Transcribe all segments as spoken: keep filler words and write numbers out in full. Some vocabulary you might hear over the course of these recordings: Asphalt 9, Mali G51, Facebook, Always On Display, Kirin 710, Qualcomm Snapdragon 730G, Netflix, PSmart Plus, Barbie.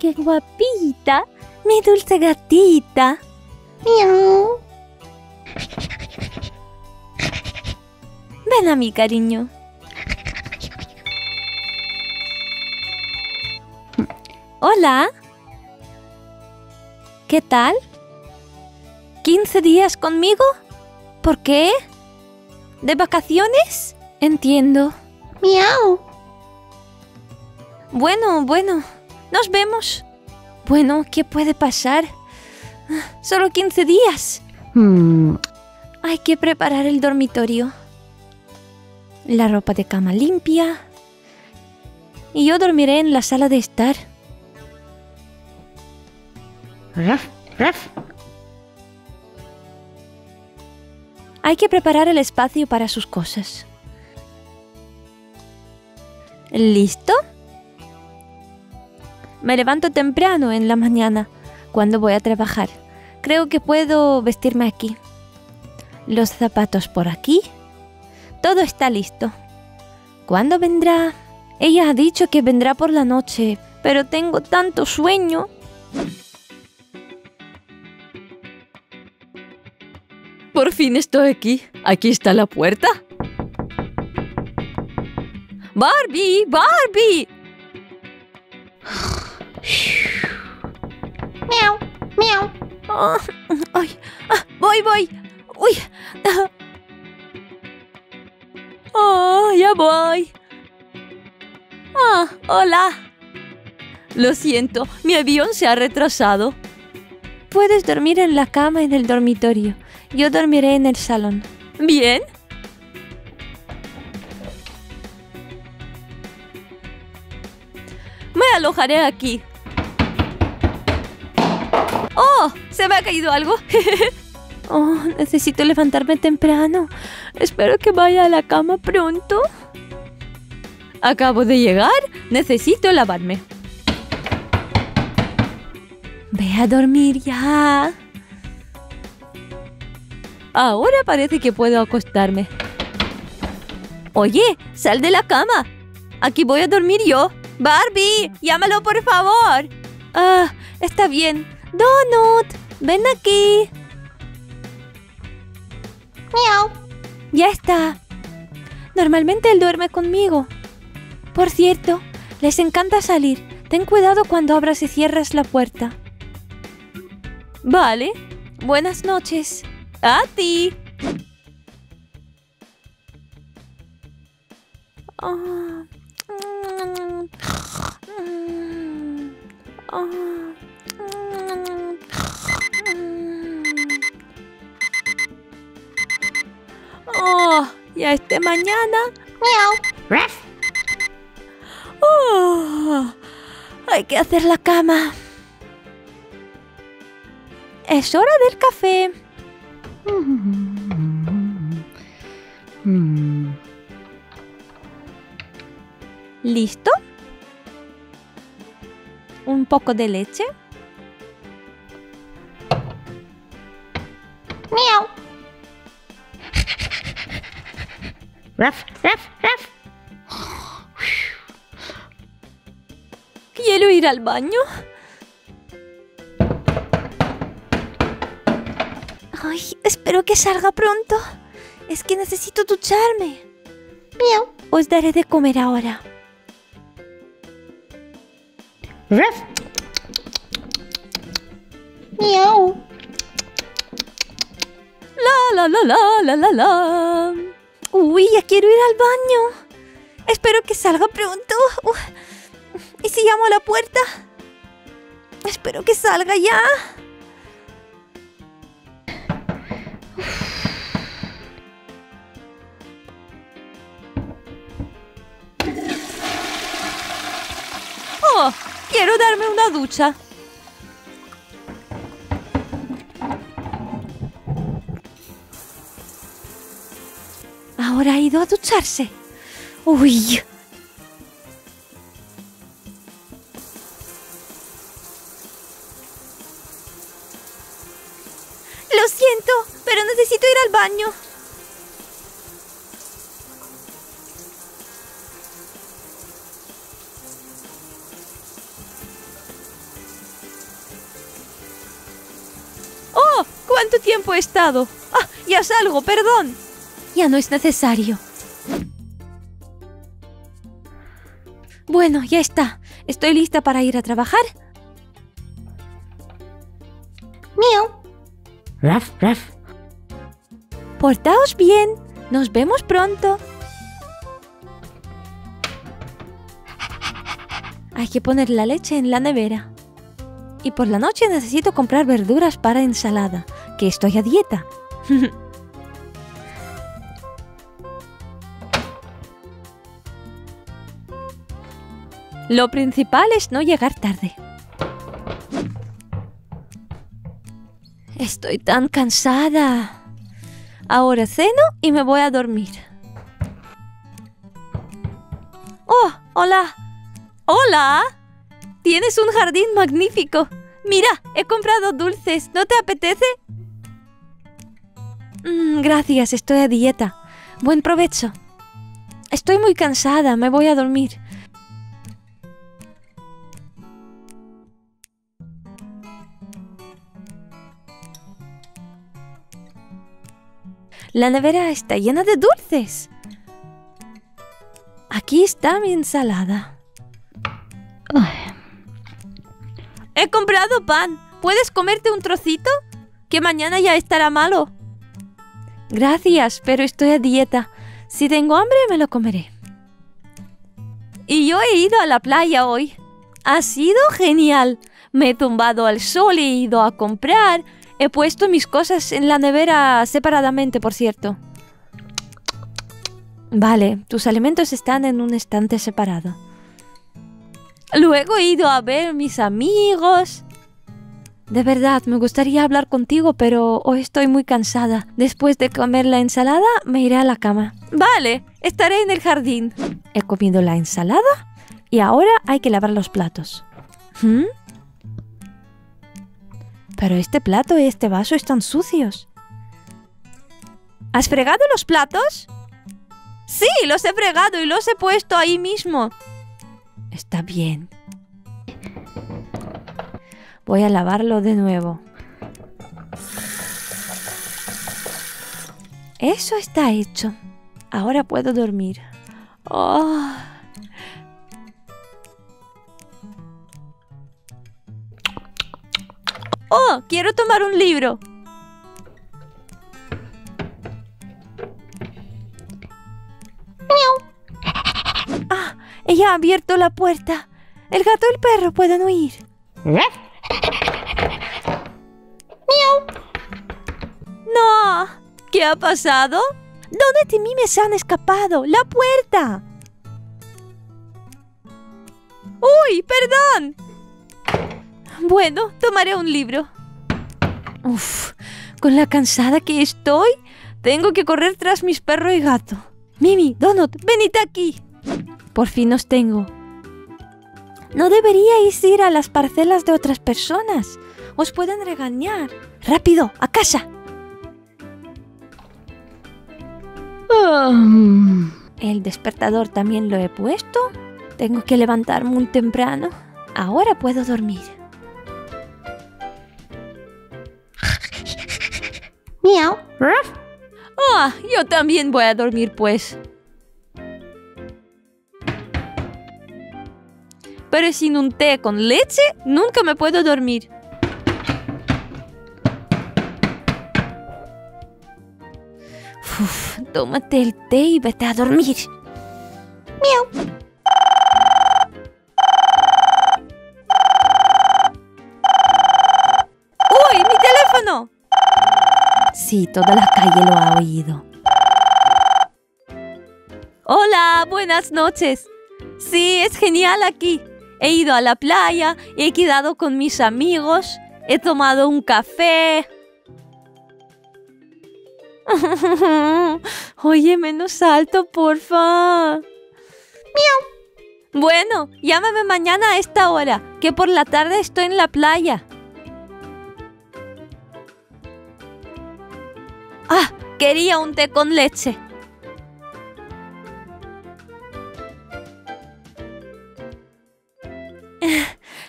qué guapita! ¡Mi dulce gatita! ¡Miau! Ven a mi cariño. ¡Hola! ¿Qué tal? ¿quince días conmigo? ¿Por qué? ¿De vacaciones? Entiendo. ¡Miau! Bueno, bueno, nos vemos. Bueno, ¿qué puede pasar? Solo quince días. Mm. Hay que preparar el dormitorio. La ropa de cama limpia. Y yo dormiré en la sala de estar. Raf, raf. Hay que preparar el espacio para sus cosas. ¿Listo? Me levanto temprano en la mañana, cuando voy a trabajar. Creo que puedo vestirme aquí. Los zapatos por aquí. Todo está listo. ¿Cuándo vendrá? Ella ha dicho que vendrá por la noche, pero tengo tanto sueño. Por fin estoy aquí. Aquí está la puerta. ¡Barbie! ¡Barbie! ¡Miau! ¡Miau! Oh, ay, ah, ¡Voy, voy! ¡Uy! ¡Oh, ya voy! ¡Ah, hola! Lo siento, mi avión se ha retrasado. Puedes dormir en la cama en el dormitorio. Yo dormiré en el salón. ¿Bien? Me alojaré aquí. ¡Oh! ¿Se me ha caído algo? Oh, necesito levantarme temprano. Espero que vaya a la cama pronto. Acabo de llegar. Necesito lavarme. Ve a dormir ya. Ahora parece que puedo acostarme. Oye, sal de la cama. Aquí voy a dormir yo. Barbie, llámalo por favor. Ah, está bien. Donut, ven aquí. Miau. Ya está. Normalmente él duerme conmigo. Por cierto, les encanta salir. Ten cuidado cuando abras y cierras la puerta. Vale. Buenas noches. A ti. Oh. Oh, ya es de mañana. Miau. Oh, hay que hacer la cama. Es hora del café. ¿Listo? Un poco de leche. Miau. Raf, raf, raf. Quiero ir al baño. Ay, espero que salga pronto. Es que necesito ducharme. Miau. Os daré de comer ahora. Raf. Miau. La, la, la, la, la, la, la. Uy, ya quiero ir al baño. Espero que salga pronto. Uf. ¿Y si llamo a la puerta? Espero que salga ya. Oh, quiero darme una ducha. Ahora ha ido a ducharse. Uy. Lo siento, pero necesito ir al baño. ¿Cuánto tiempo he estado? ¡Ah! ¡Ya salgo! ¡Perdón! Ya no es necesario. Bueno, ya está. Estoy lista para ir a trabajar. ¡Miau! ¡Raf, raf! Portaos bien. Nos vemos pronto. Hay que poner la leche en la nevera. Y por la noche necesito comprar verduras para ensalada, que estoy a dieta. Lo principal es no llegar tarde. Estoy tan cansada. Ahora ceno y me voy a dormir. ¡Oh, hola! ¡Hola! Tienes un jardín magnífico. Mira, he comprado dulces. ¿No te apetece? Mm, gracias, estoy a dieta. Buen provecho. Estoy muy cansada, me voy a dormir. La nevera está llena de dulces. Aquí está mi ensalada. Ay. He comprado pan. ¿Puedes comerte un trocito? Que mañana ya estará malo. Gracias, pero estoy a dieta. Si tengo hambre, me lo comeré. Y yo he ido a la playa hoy. Ha sido genial. Me he tumbado al sol, he ido a comprar. He puesto mis cosas en la nevera separadamente, por cierto. Vale, tus alimentos están en un estante separado. Luego he ido a ver a mis amigos. De verdad, me gustaría hablar contigo, pero hoy estoy muy cansada. Después de comer la ensalada, me iré a la cama. Vale, estaré en el jardín. He comido la ensalada y ahora hay que lavar los platos. ¿Mm? Pero este plato y este vaso están sucios. ¿Has fregado los platos? Sí, los he fregado y los he puesto ahí mismo. Está bien. Voy a lavarlo de nuevo. Eso está hecho. Ahora puedo dormir. Oh. ¡Oh! Quiero tomar un libro. ¡Miau! ¡Ah! Ella ha abierto la puerta. El gato y el perro pueden huir. ¿Eh? ¡Miau! ¡No! ¿Qué ha pasado? ¿Dónde te mimes han escapado? ¡La puerta! ¡Uy! ¡Perdón! Bueno, tomaré un libro. Uf, con la cansada que estoy, tengo que correr tras mis perro y gato. Mimi, Donut, venid aquí. Por fin os tengo. No deberíais ir a las parcelas de otras personas. Os pueden regañar. Rápido, a casa. Um. El despertador también lo he puesto. Tengo que levantarme muy temprano. Ahora puedo dormir. Miau. Ah, oh, yo también voy a dormir, pues. Pero sin un té con leche, nunca me puedo dormir. Uf, tómate el té y vete a dormir. Miau. ¡Uy, mi teléfono! Sí, toda la calle lo ha oído. Hola, buenas noches. Sí, es genial aquí. He ido a la playa, he quedado con mis amigos, he tomado un café. Oye, menos alto, porfa. ¡Miau! Bueno, llámame mañana a esta hora, que por la tarde estoy en la playa. Ah, quería un té con leche.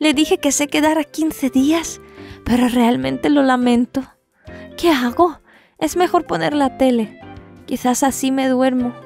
Le dije que se quedara quince días, pero realmente lo lamento. ¿Qué hago? Es mejor poner la tele. Quizás así me duermo.